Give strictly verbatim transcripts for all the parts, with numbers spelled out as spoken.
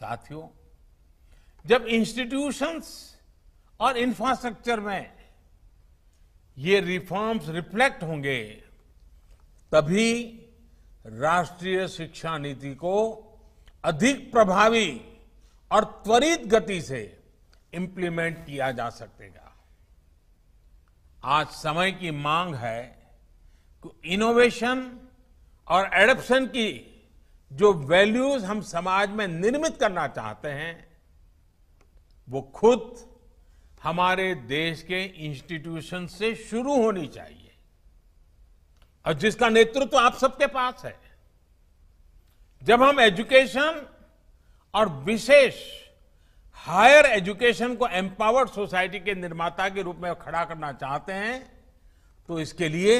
साथियों, जब इंस्टीट्यूशंस और इंफ्रास्ट्रक्चर में ये रिफॉर्म्स रिफ्लेक्ट होंगे तभी राष्ट्रीय शिक्षा नीति को अधिक प्रभावी और त्वरित गति से इंप्लीमेंट किया जा सकेगा। आज समय की मांग है कि इनोवेशन और एडॉप्शन की जो वैल्यूज हम समाज में निर्मित करना चाहते हैं वो खुद हमारे देश के इंस्टीट्यूशन से शुरू होनी चाहिए और जिसका नेतृत्व तो आप सबके पास है। जब हम एजुकेशन और विशेष हायर एजुकेशन को एम्पावर्ड सोसाइटी के निर्माता के रूप में खड़ा करना चाहते हैं तो इसके लिए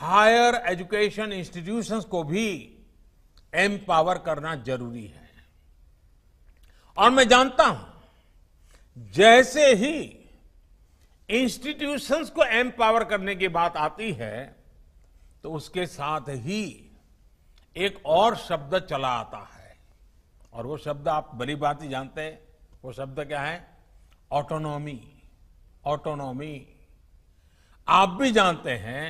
हायर एजुकेशन इंस्टीट्यूशंस को भी एम्पावर करना जरूरी है। और मैं जानता हूं जैसे ही इंस्टीट्यूशंस को एम्पावर करने की बात आती है तो उसके साथ ही एक और शब्द चला आता है और वो शब्द आप भली बात ही जानते हैं। वो शब्द क्या है? ऑटोनॉमी। ऑटोनॉमी आप भी जानते हैं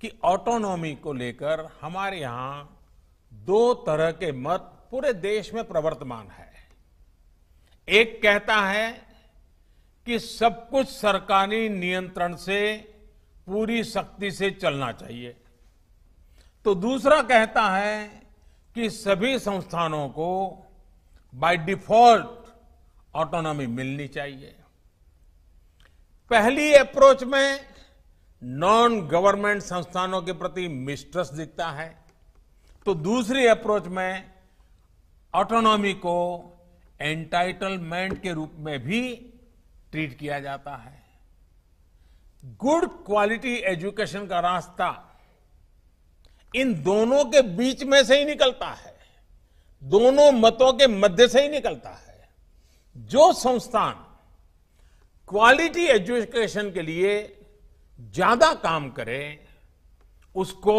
कि ऑटोनॉमी को लेकर हमारे यहां दो तरह के मत पूरे देश में प्रवर्तमान है। एक कहता है कि सब कुछ सरकारी नियंत्रण से पूरी सख्ती से चलना चाहिए, तो दूसरा कहता है कि सभी संस्थानों को बाय डिफॉल्ट ऑटोनॉमी मिलनी चाहिए। पहली अप्रोच में नॉन गवर्नमेंट संस्थानों के प्रति मिस्ट्रस्ट दिखता है, तो दूसरी अप्रोच में ऑटोनॉमी को एंटाइटलमेंट के रूप में भी ट्रीट किया जाता है। गुड क्वालिटी एजुकेशन का रास्ता इन दोनों के बीच में से ही निकलता है, दोनों मतों के मध्य से ही निकलता है। जो संस्थान क्वालिटी एजुकेशन के लिए ज्यादा काम करे उसको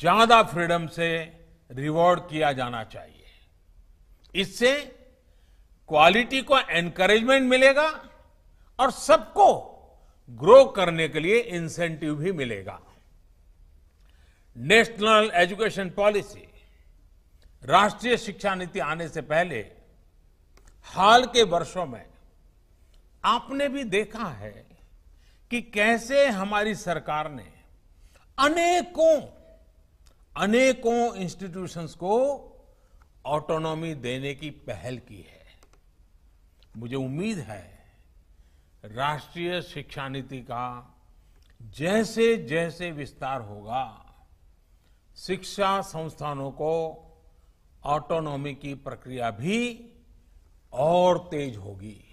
ज्यादा फ्रीडम से रिवॉर्ड किया जाना चाहिए। इससे क्वालिटी को एनकरेजमेंट मिलेगा और सबको ग्रो करने के लिए इंसेंटिव भी मिलेगा। नेशनल एजुकेशन पॉलिसी, राष्ट्रीय शिक्षा नीति आने से पहले हाल के वर्षों में आपने भी देखा है कि कैसे हमारी सरकार ने अनेकों अनेकों इंस्टीट्यूशंस को ऑटोनॉमी देने की पहल की है। मुझे उम्मीद है राष्ट्रीय शिक्षा नीति का जैसे जैसे विस्तार होगा शिक्षा संस्थानों को ऑटोनॉमी की प्रक्रिया भी और तेज होगी।